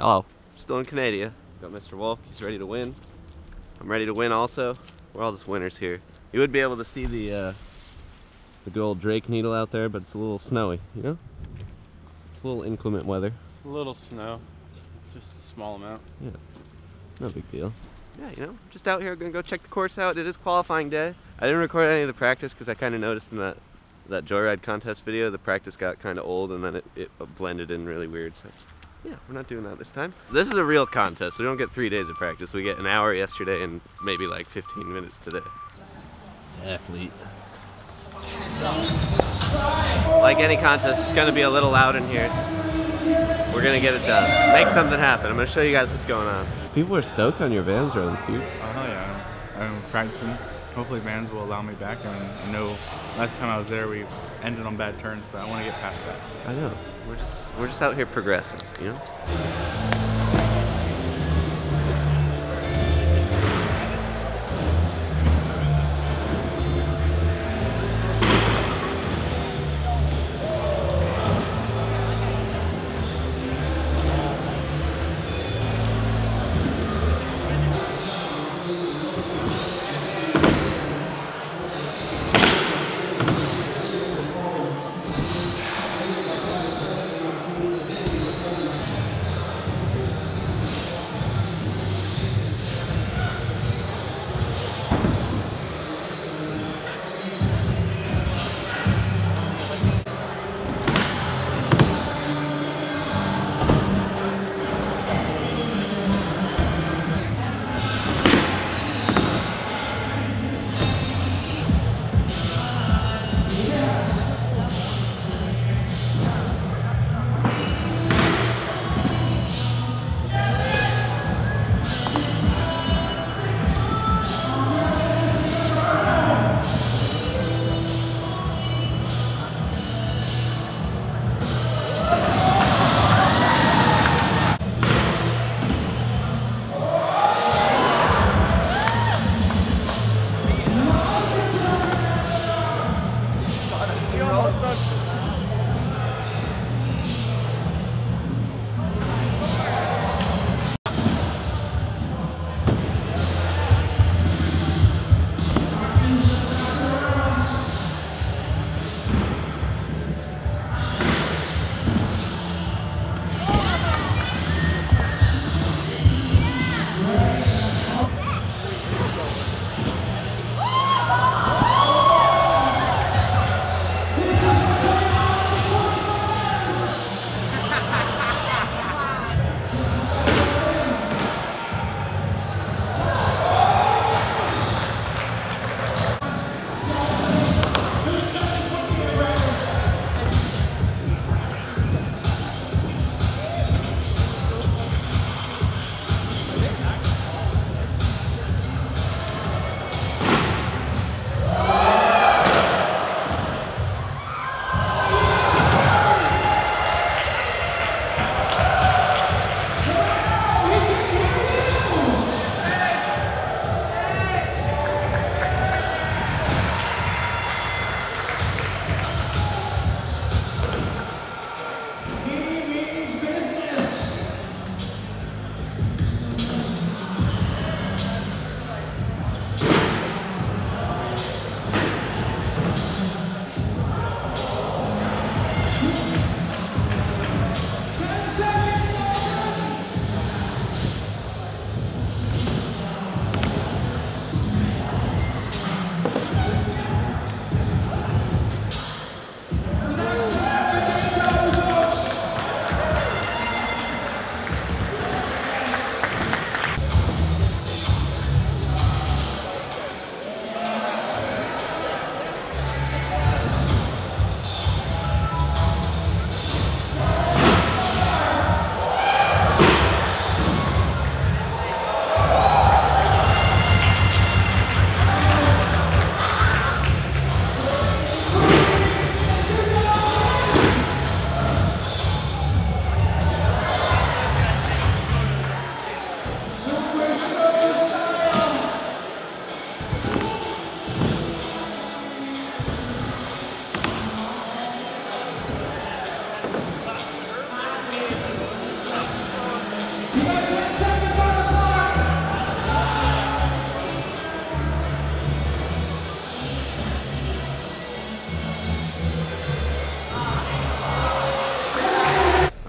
Oh, still in Canada. Got Mr. Wolk, he's ready to win. I'm ready to win also. We're all just winners here. You would be able to see the good old Drake needle out there, but it's a little snowy, you know? It's a little inclement weather. A little snow, just a small amount. Yeah, no big deal. Yeah, you know, just out here, gonna go check the course out. It is qualifying day. I didn't record any of the practice because I kind of noticed in that joyride contest video, the practice got kind of old and then it blended in really weird. So yeah, we're not doing that this time. This is a real contest. We don't get 3 days of practice. We get an hour yesterday and maybe like 15 minutes today. Athlete. Like any contest, it's gonna be a little loud in here. We're gonna get it done. Make something happen. I'm gonna show you guys what's going on. People are stoked on your Vans runs, dude. Oh, hell yeah. I'm practicing. Hopefully Vans will allow me back. I mean, I know last time I was there we ended on bad turns, but I want to get past that. I know. We're just out here progressing, you know?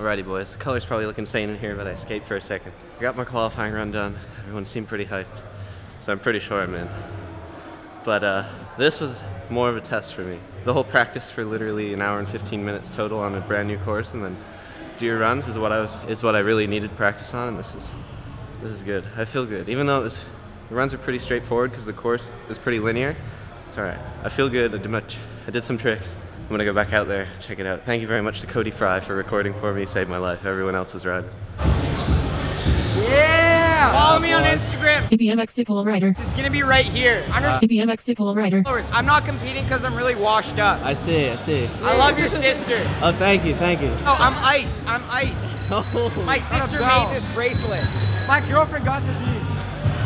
Alrighty boys, the color's probably look insane in here, but I escaped for a second. I got my qualifying run done. Everyone seemed pretty hyped, so I'm pretty sure I'm in. But this was more of a test for me. The whole practice for literally an hour and 15 minutes total on a brand new course, and then do your runs is what I really needed practice on, and this is good. I feel good, even though the runs are pretty straightforward because the course is pretty linear. It's alright. I feel good. I did some tricks. I'm gonna go back out there, check it out. Thank you very much to Cody Fry for recording for me, saved my life. Everyone else is riding. Yeah! Follow me on Instagram. BMXical rider. It's gonna be right here. BMXical rider. I'm not competing because I'm really washed up. I see. I love your sister. Oh, thank you. Oh, I'm iced. Oh, my sister made this bracelet. My girlfriend got this new.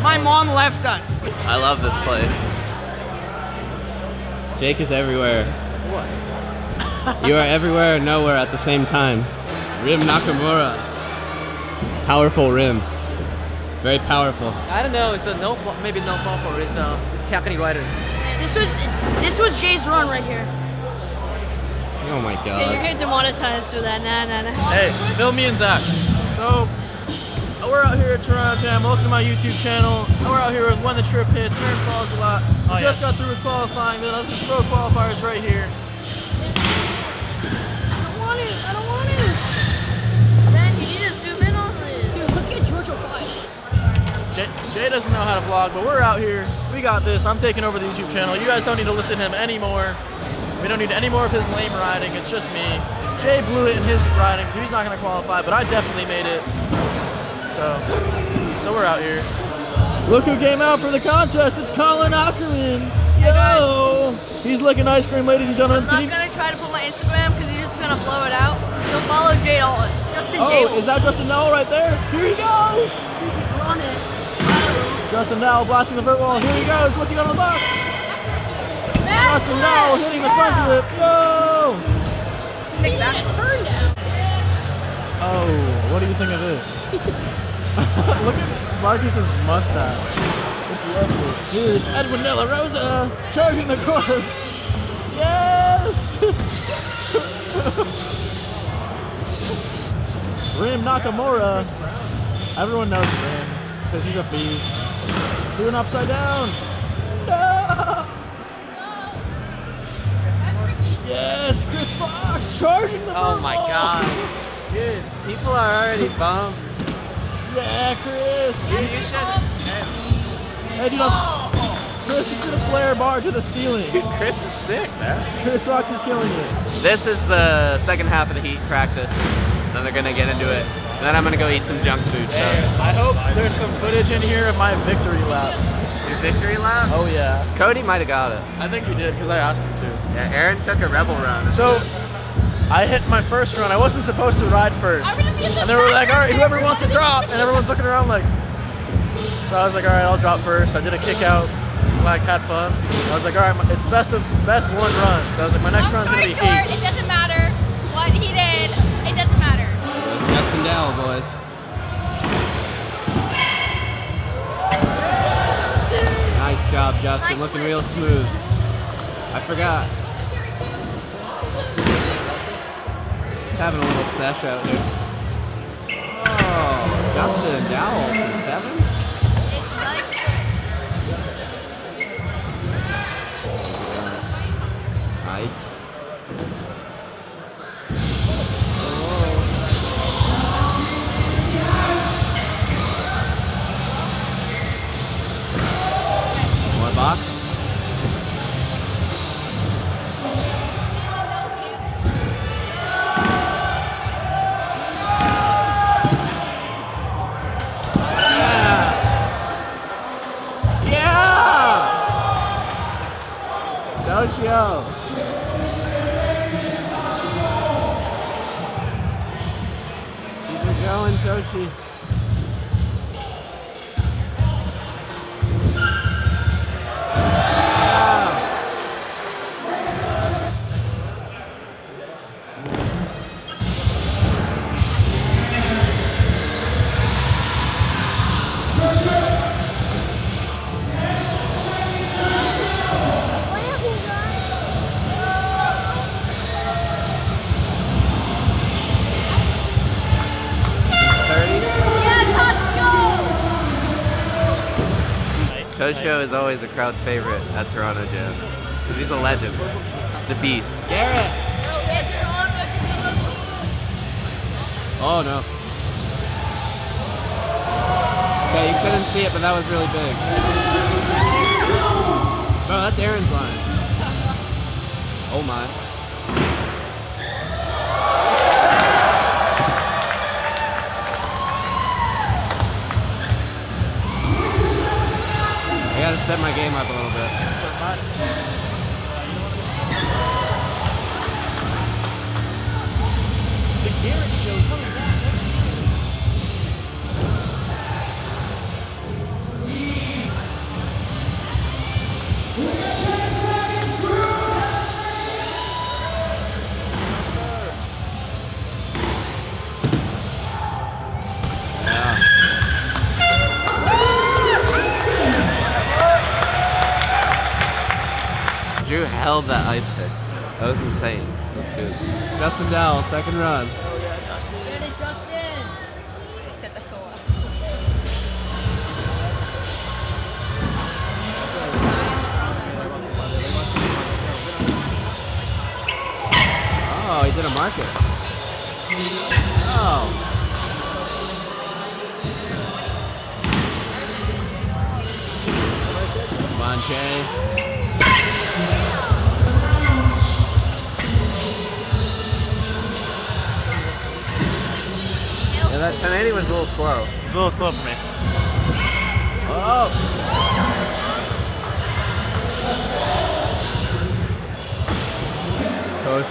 My mom left us. I love this place. Jake is everywhere. What? You are everywhere and nowhere at the same time. Rim Nakamura. Powerful rim. Very powerful. I don't know, it's a no, maybe no powerful, it's Takani rider. This was Jay's run right here. Oh my god. Yeah, you're getting demonetized for that, nah. Hey, film me and Zach. So, we're out here at Toronto Jam, welcome to my YouTube channel. We're out here with When the Trip Hits, Aaron falls a lot. We just got through with qualifying, then I'll just throw qualifiers right here. I don't want it. Man, you need to zoom in on this. Dude, let's get Georgia 5. Jay doesn't know how to vlog, but we're out here. We got this. I'm taking over the YouTube channel. You guys don't need to listen to him anymore. We don't need any more of his lame riding. It's just me. Jay blew it in his riding, so he's not going to qualify, but I definitely made it. So we're out here. Look who came out for the contest. It's Colin Ockerman. Yo! He's licking ice cream, ladies and gentlemen. I'm not going to try to put my Instagram because he's just going to blow it out. So follow Jay Dalton. Oh, is that Justin Noel right there? Here he goes! He's on it. Justin Noel blasting the vert wall. Here he goes. What's he got on the box? Justin Noel hitting the front flip. Yo! Think about it. Oh, what do you think of this? Look at Marcus's mustache. Here's Edwin De La Rosa charging the course. Yes! Rim Nakamura. Everyone knows Rim because he's a beast. Doing upside down. Yes, Chris Fox charging the ball. Oh my god. Dude, people are already bummed. Yeah, Chris. Dude, you should. Hey, dude, Chris is gonna flare bar to the ceiling. Dude, Chris is sick, man. Chris Fox is killing it. This is the second half of the heat practice. Then they're gonna get into it. And then I'm gonna go eat some junk food. So. Hey, I hope there's some footage in here of my victory lap. Your victory lap? Oh yeah. Cody might have got it. I think he did because I asked him to. Yeah, Aaron took a rebel run. So I hit my first run. I wasn't supposed to ride first. And they were like, all right, whoever wants to drop. And everyone's looking around like. So I was like, all right, I'll drop first. I did a kick out, like had fun. I was like, all right, it's best one run. So I was like, my next run's gonna be heat. It doesn't matter what he did. It doesn't matter. Justin Dowell, boys. Nice job, Justin. Looking real smooth. I forgot. Just having a little sesh out here. Oh, Justin Dowell for 7. Toshi. Toshio is always a crowd favorite at Toronto Jam, because he's a legend. He's a beast. Yeah. Oh no. Okay, you couldn't see it, but that was really big. Bro, that's Aaron's line. Oh my. I gotta step my game up a little bit. The Garrett Show coming back. Drew held that ice pick. That was insane. That was good. Justin Dowell, second run. Oh yeah, Justin. Get it, Justin! Set the sword. Oh, he did a market. Oh. Come on, Jay. Yeah, that 1080 was a little slow. It was a little slow for me. Oh! Coach,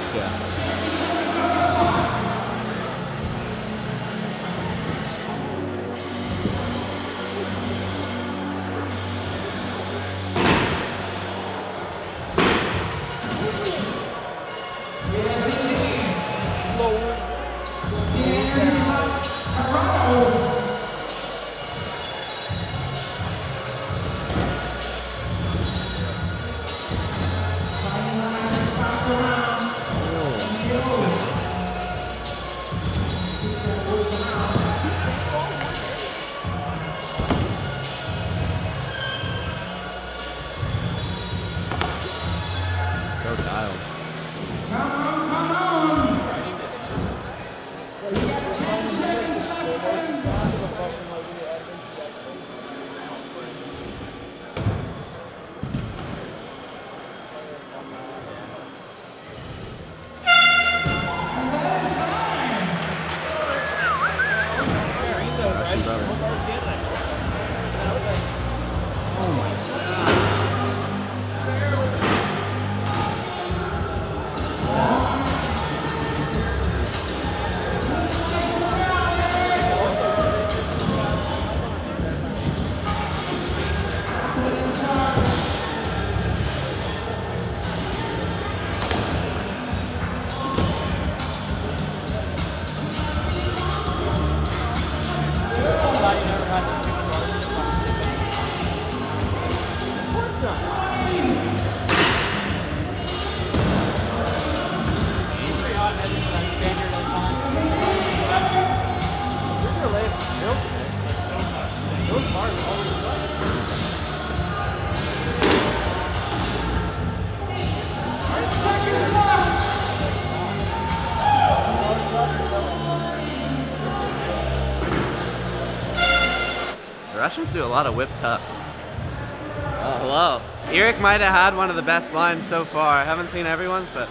Russians do a lot of whip tucks. Oh. Hello. Eric might have had one of the best lines so far. I haven't seen everyone's, but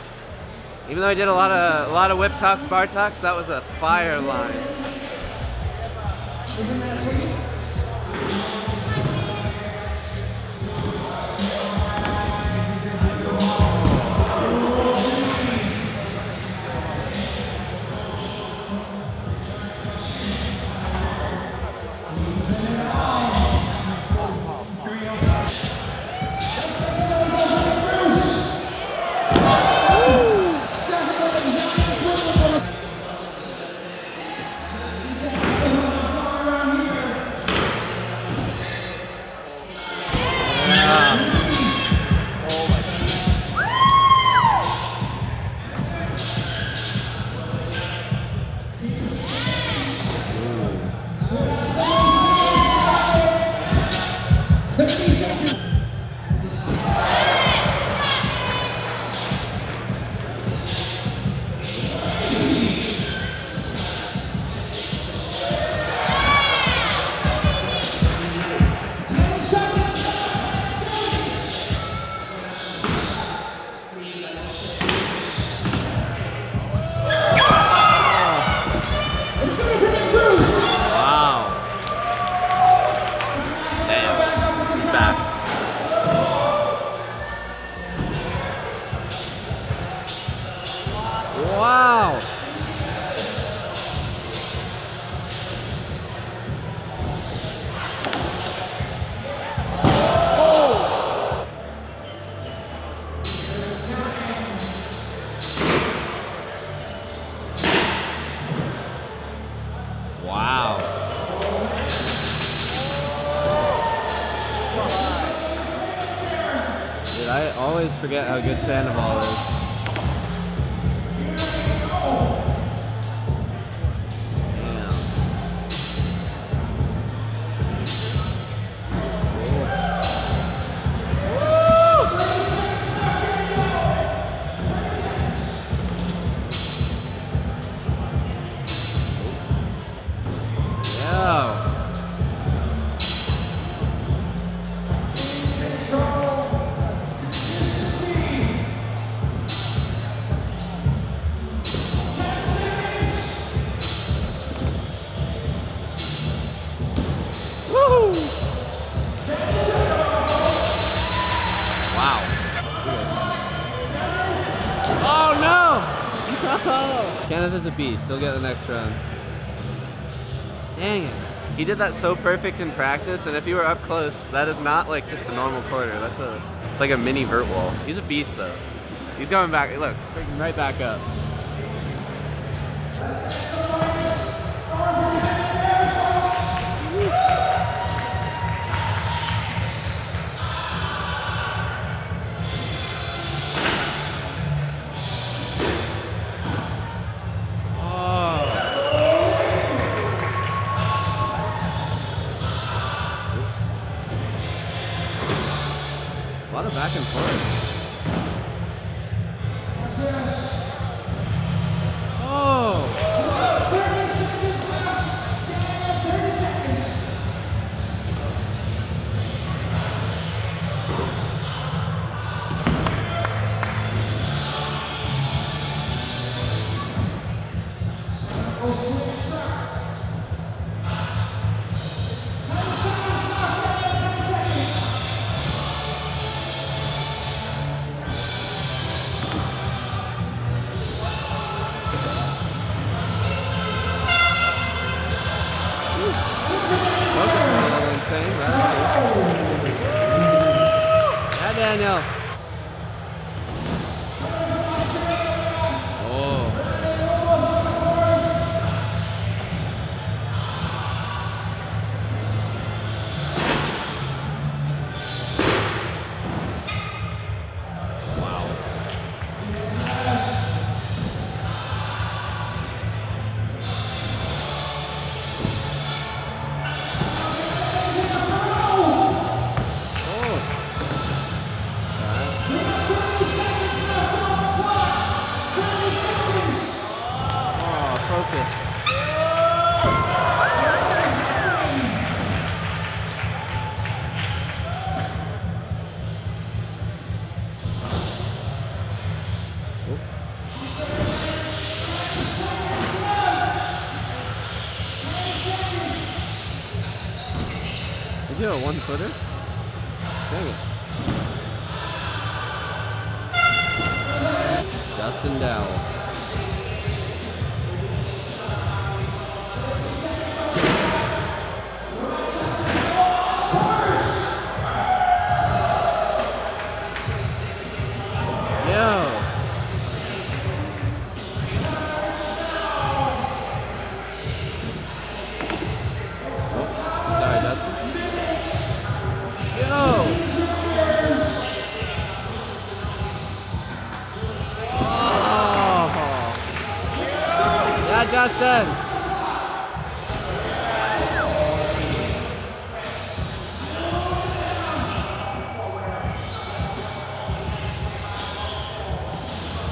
even though he did a lot of whip tucks, bar tucks, that was a fire line. Wow. Dude, I always forget how good Sandoval is. Kenneth is a beast. He'll get the next round. Dang it. He did that so perfect in practice, and if you were up close, that is not like just a normal quarter. That's a, it's like a mini vert wall. He's a beast though. He's going back, look, freaking right back up. A one-footer? Dang it. Justin Dowell. Justin.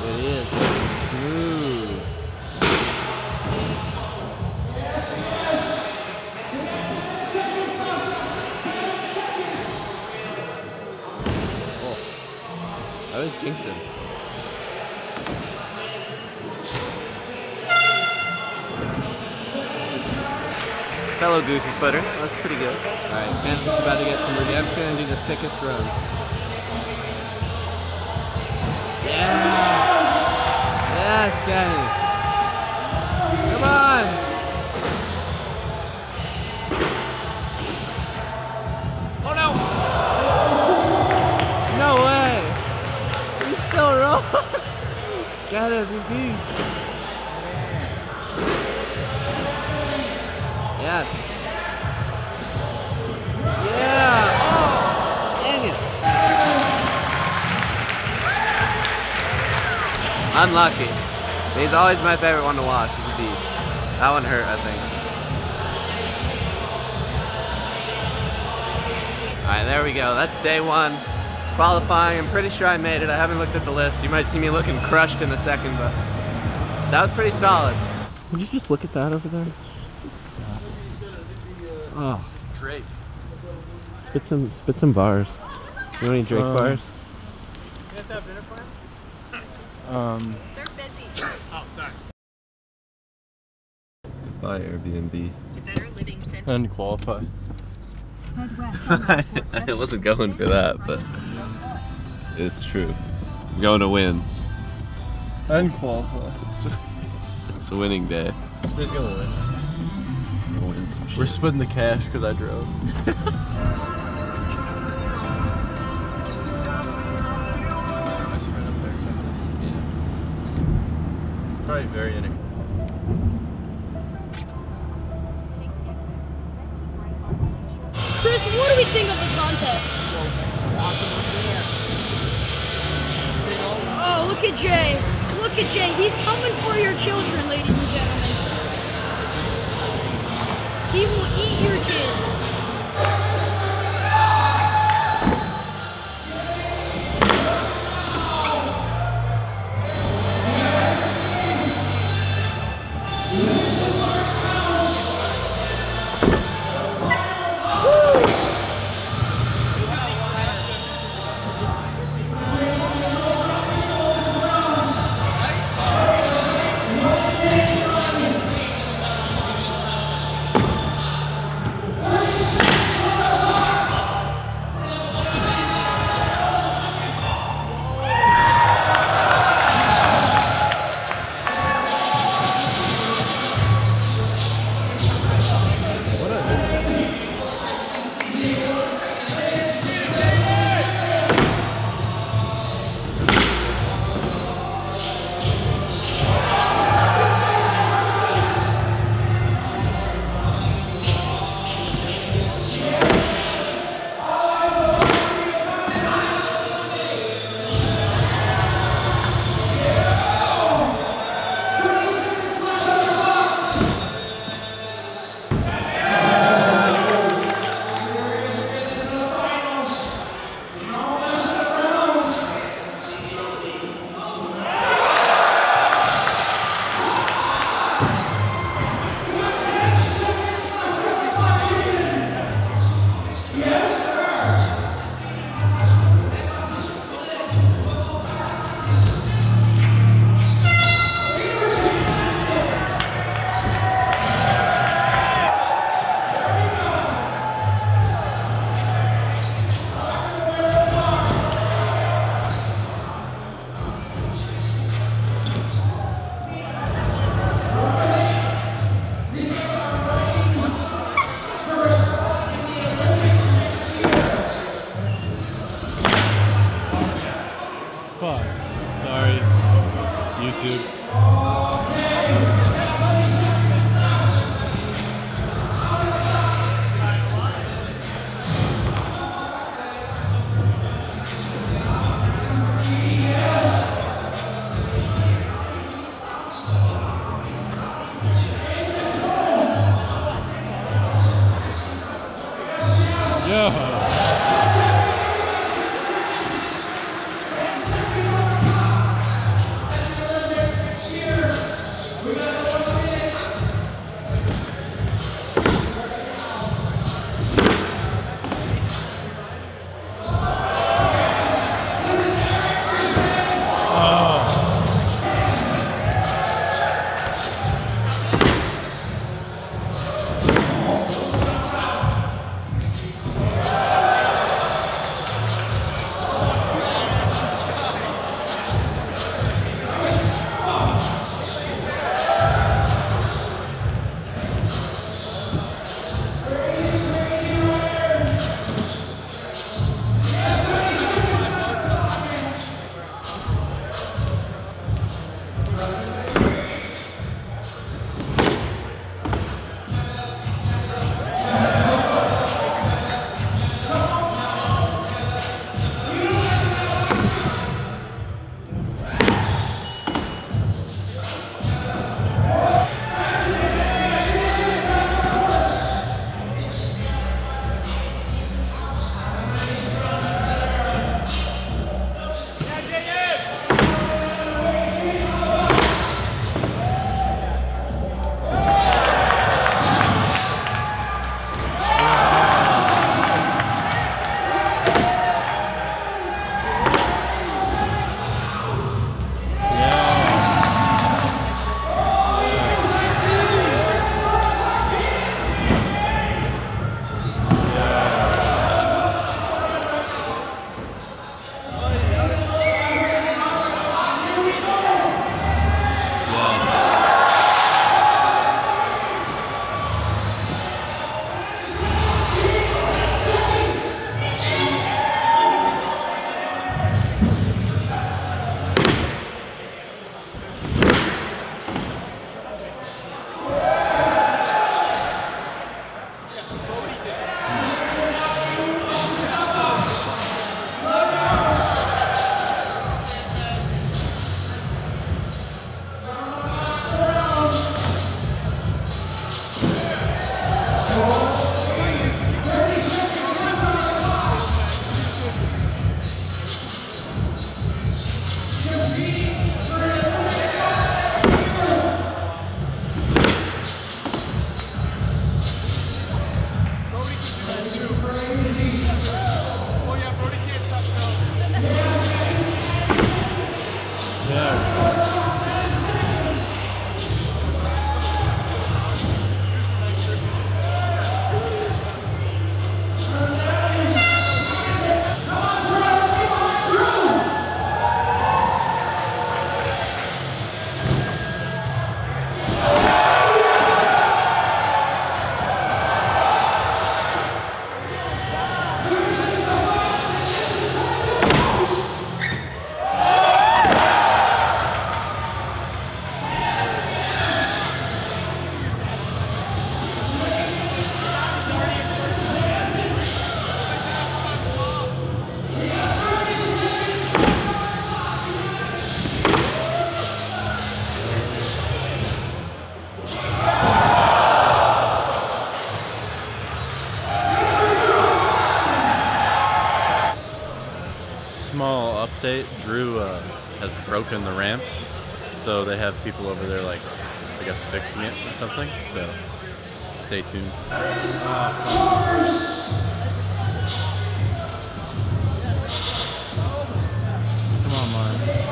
It is smooth. Oh, I was jinxing. Fellow goofy footer, that's pretty good. Alright, Kansas is about to get some redemption and do the thickest run. Yeah! Yes, Kenny! Come on! Oh no! No way! He's still rolling! Got it, he's deep! that. Yeah. Oh, dang it. Unlucky. He's always my favorite one to watch. He's a beast. That one hurt, I think. All right, there we go. That's day one. Qualifying. I'm pretty sure I made it. I haven't looked at the list. You might see me looking crushed in a second, but that was pretty solid. Would you just look at that over there? Oh. Drake. Spit some bars. You want any Drake bars? You guys have dinner plans? They're busy. Oh, sorry. Goodbye, Airbnb. To better living center. And qualify. I wasn't going for that, but it's true. I'm going to win. And qualify. It's a winning day. Who's gonna win? Win some shit. We're splitting the cash because I drove. It's probably very interesting. Chris, what do we think of the contest? Oh, look at Jay. Look at Jay. He's coming for your children, ladies and gentlemen. He will eat your kids. small update. Drew has broken the ramp, so they have people over there, like, I guess, fixing it or something. So stay tuned. Come on, Mike.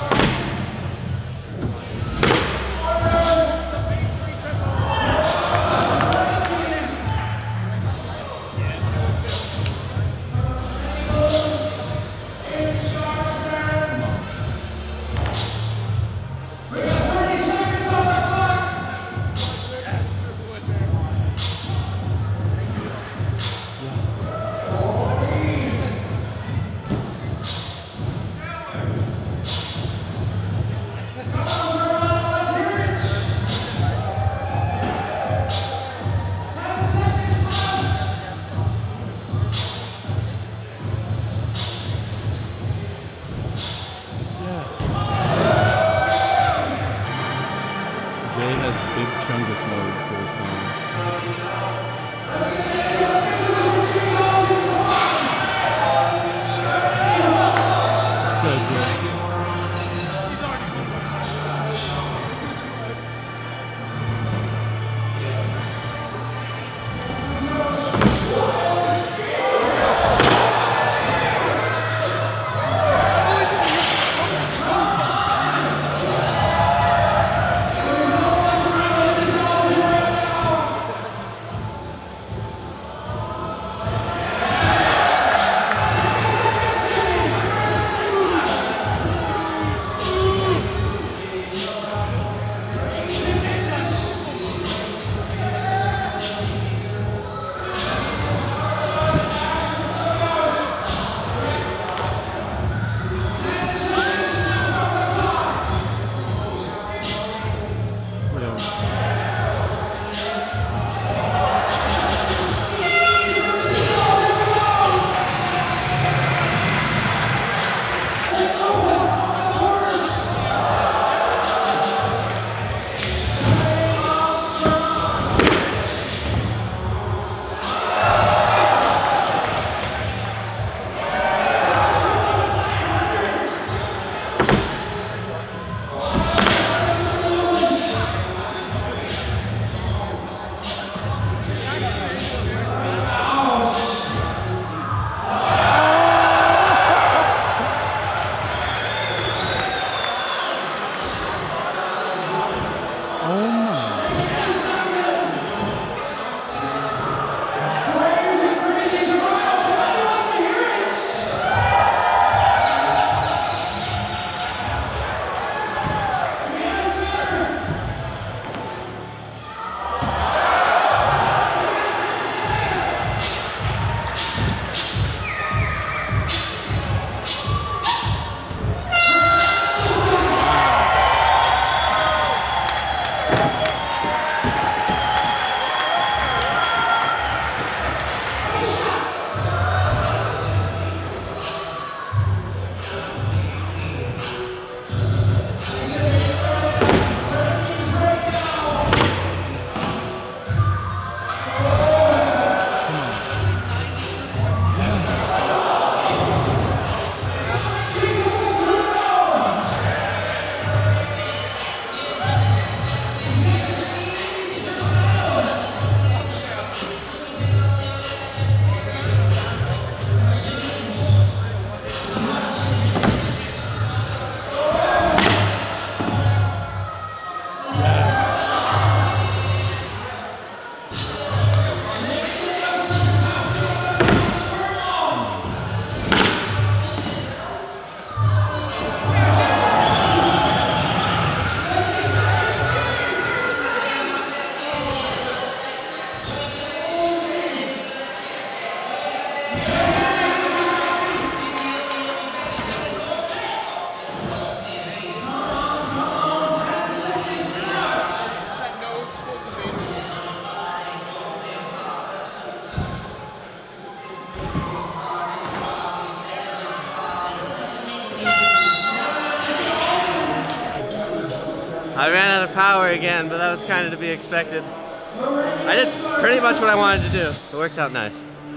I ran out of power again, but that was kind of to be expected. I did pretty much what I wanted to do. It worked out nice.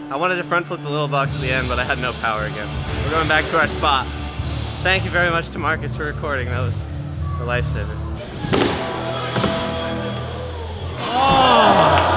I wanted to front flip the little box at the end, but I had no power again. We're going back to our spot. Thank you very much to Marcus for recording. That was a lifesaver. Oh!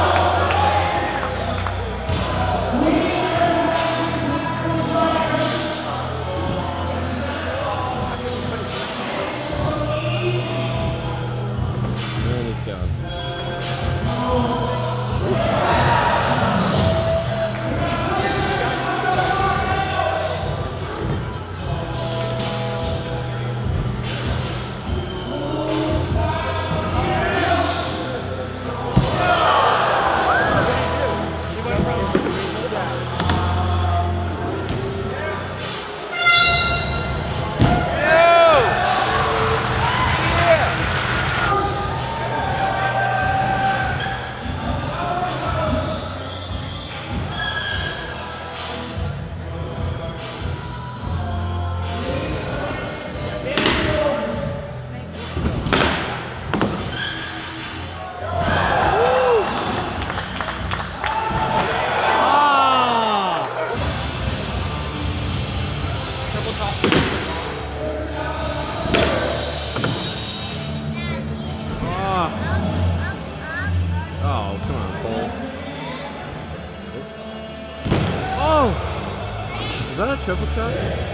Is that a triple shot? Yeah.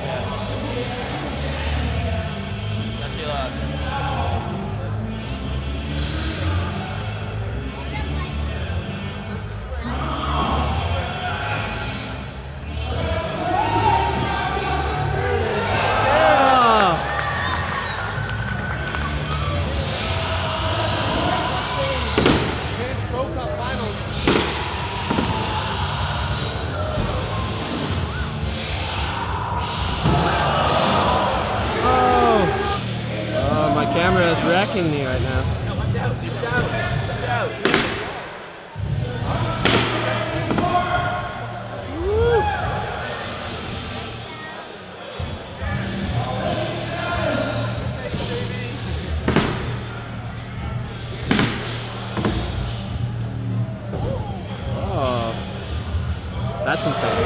It's actually loud. Me right now. No, watch out, watch out, watch out. Woo. Oh, that's insane.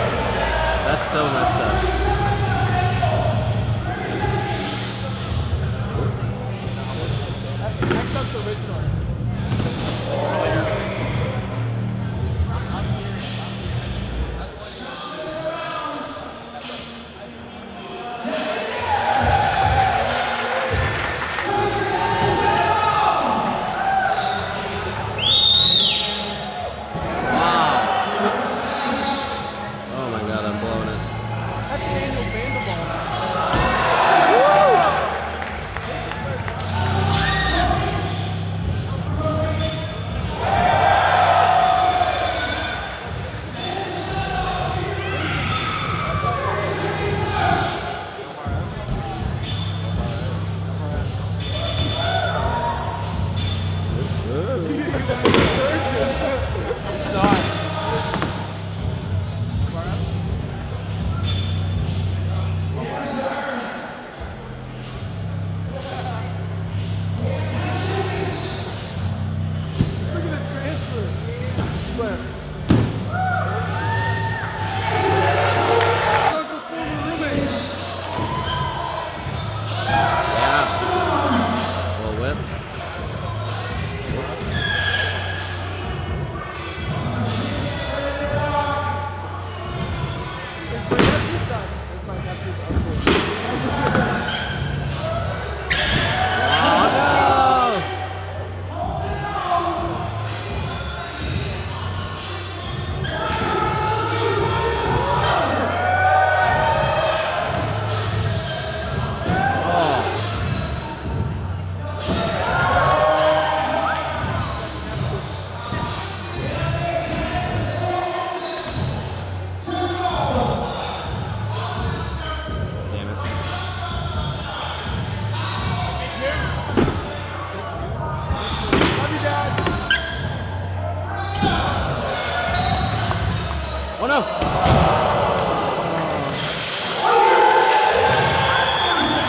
That's so messed up.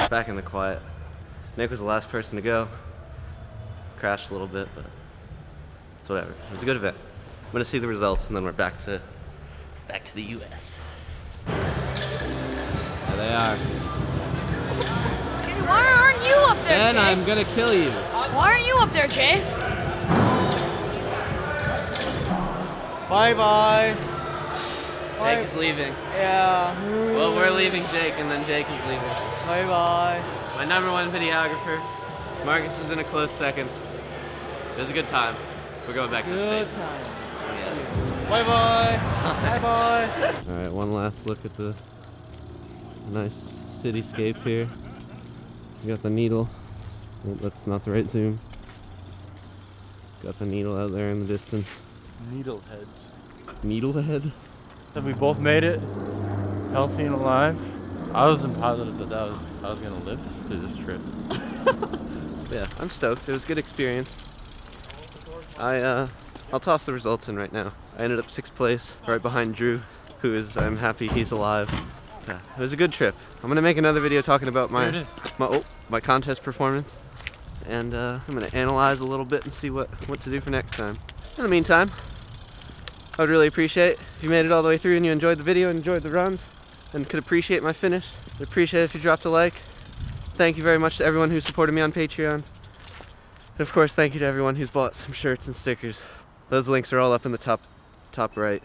Back in the quiet. Nick was the last person to go. Crashed a little bit, but it's whatever. It was a good event. I'm gonna see the results, and then we're back to the U.S. There they are. Why aren't you up there, Jay? Then I'm gonna kill you. Why aren't you up there, Jay? Bye-bye. Jake is leaving. Yeah. Well, we're leaving Jake, and then Jake is leaving. Bye-bye. My #1 videographer. Marcus is in a close second. It was a good time. We're going back to the States. Good time. Yes. Bye-bye. Bye-bye. All right, one last look at the nice cityscape here. We got the needle. That's not the right zoom. Got the needle out there in the distance. Needlehead. Needlehead? So we both made it, healthy and alive. I wasn't positive that I was gonna live through this trip. Yeah, I'm stoked. It was a good experience. I'll toss the results in right now. I ended up 6th place, right behind Drew, who is, I'm happy he's alive. Yeah, it was a good trip. I'm gonna make another video talking about my contest performance, and I'm gonna analyze a little bit and see what to do for next time. In the meantime, I would really appreciate it if you made it all the way through and you enjoyed the video and enjoyed the runs and could appreciate my finish. I'd appreciate it if you dropped a like. Thank you very much to everyone who supported me on Patreon. And of course, thank you to everyone who's bought some shirts and stickers. Those links are all up in the top right.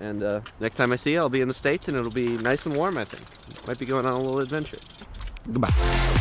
And next time I see you, I'll be in the States and it'll be nice and warm, I think. Might be going on a little adventure. Goodbye.